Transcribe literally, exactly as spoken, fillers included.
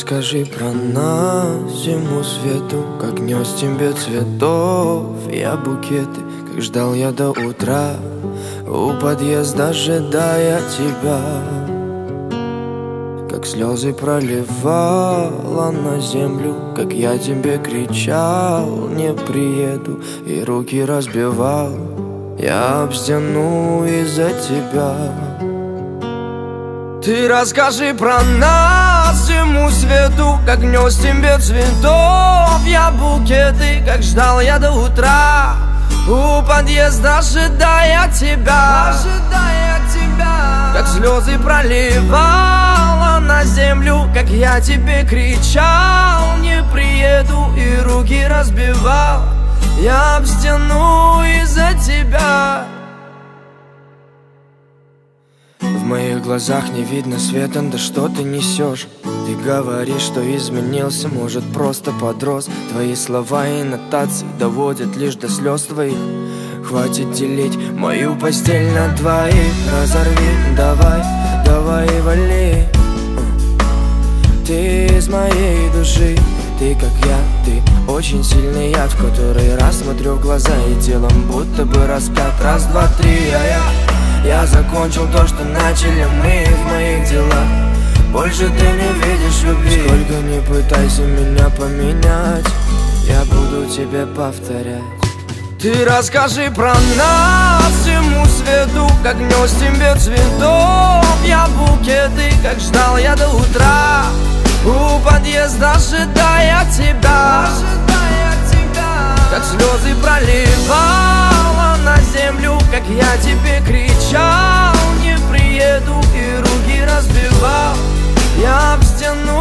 Расскажи про нас всему свету, как нес тебе цветов я букеты, как ждал я до утра у подъезда, ожидая тебя, как слезы проливала на землю, как я тебе кричал, не приеду, и руки разбивал я об стену из-за тебя. Ты расскажи про нас всему свету, как нес тебе цветов я букеты, как ждал я до утра у подъезда, ожидая тебя, ожидая тебя, как слезы проливала на землю, как я тебе кричал, не приеду, и руки разбивал я об стену из-за тебя. В моих глазах не видно света, да что ты несешь? Ты говоришь, что изменился, может, просто подрос. Твои слова и нотации доводят лишь до слез твоих. Хватит делить мою постель на двоих. Разорви, давай, давай и вали. Ты из моей души, ты как я, ты очень сильный яд, в который раз смотрю в глаза и телом будто бы распят. Раз, два, три, а я... Я закончил то, что начали мы в моих делах. Больше ты не видишь любви. Сколько не пытайся меня поменять, я буду тебе повторять. Ты расскажи про нас всему свету, как нес тебе цветов я букеты, как ждал я до утра у подъезда, ожидая тебя, ожидая тебя, как слезы проливала на землю, как я тебе кричал, не приеду, и руки разбивал я об стену